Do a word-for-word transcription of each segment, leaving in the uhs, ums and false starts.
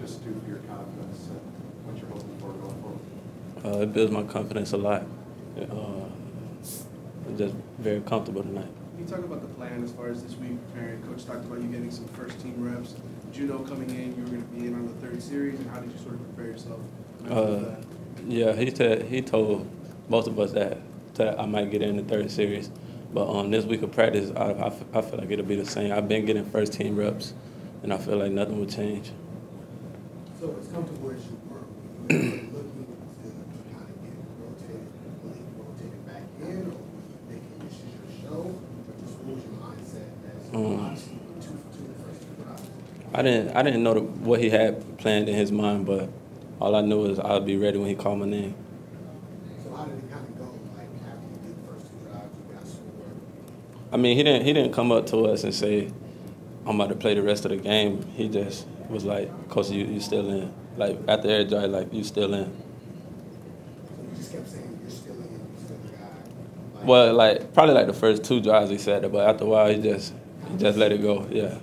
just do for your confidence and what you're hoping for going forward? Uh, it builds my confidence a lot. Yeah. Uh, I'm just very comfortable tonight. Can you talk about the plan as far as this week preparing? Coach talked about you getting some first-team reps. Did you know coming in you were going to be in on the third series, and how did you sort of prepare yourself? Uh, yeah, he said he told both of us that, that I might get in the third series. But um, this week of practice, I, I, I feel like it'll be the same. I've been getting first-team reps, and I feel like nothing will change. So it's come to where it should work. You're looking to kind of get rotated, really rotated back in, or making your show, or just what was your mindset as obviously two for two in the first two practice? I didn't, I didn't know the, what he had planned in his mind, but all I knew is I'd be ready when he called my name. I mean, he didn't he didn't come up to us and say, I'm about to play the rest of the game. He just was like, Coach, you you still in. Like, after every drive, like, you still in. So he just kept saying, you're still in, you're still the guy. Like, well, like, probably like the first two drives he said that, but after a while, he just, he just let it go, yeah.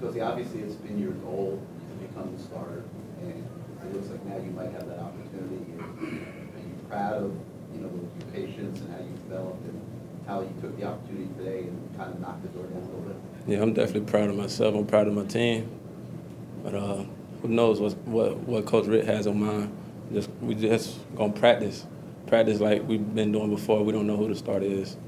Because obviously it's been your goal to become the starter, and it looks like now you might have that opportunity. Are you proud of, you know, your patience and how you developed it? How you took the opportunity today and kind of knocked the door down a little bit? Yeah, I'm definitely proud of myself. I'm proud of my team. But uh, who knows what what what Coach Ritt has on mind? Just we just gonna practice, practice like we've been doing before. We don't know who the starter is.